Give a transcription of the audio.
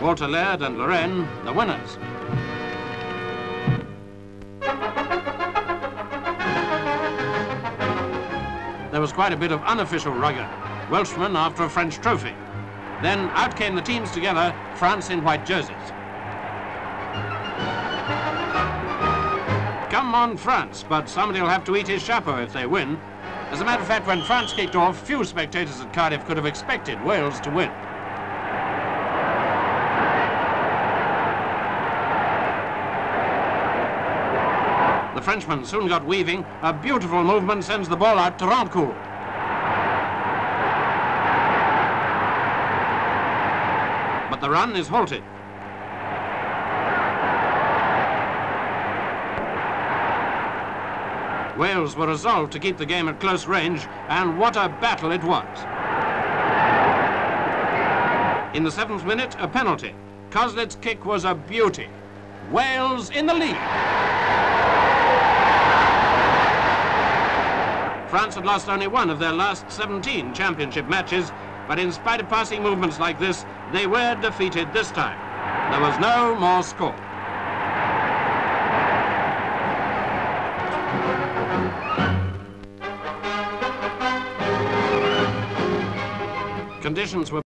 Walter Laird and Lorraine, the winners. There was quite a bit of unofficial rugger. Welshmen after a French trophy. Then out came the teams together, France in white jerseys. Come on, France, but somebody will have to eat his chapeau if they win. As a matter of fact, when France kicked off, few spectators at Cardiff could have expected Wales to win. The Frenchman soon got weaving. A beautiful movement sends the ball out to Rancourt. But the run is halted. Wales were resolved to keep the game at close range, and what a battle it was. In the 7th minute, a penalty. Coslett's kick was a beauty. Wales in the lead. France had lost only one of their last 17 championship matches, but in spite of passing movements like this, they were defeated this time. There was no more score. Conditions were